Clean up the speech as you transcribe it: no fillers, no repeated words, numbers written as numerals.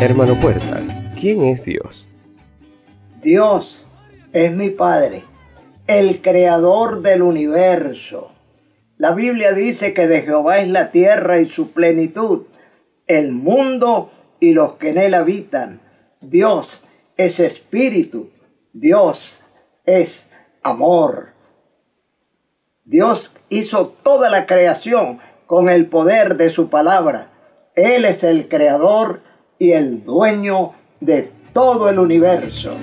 Hermano Puertas, ¿quién es Dios? Dios es mi Padre, el creador del universo. La Biblia dice que de Jehová es la tierra y su plenitud, el mundo y los que en él habitan. Dios es espíritu, Dios es amor. Dios hizo toda la creación con el poder de su palabra. Él es el creador y el dueño de todo el universo.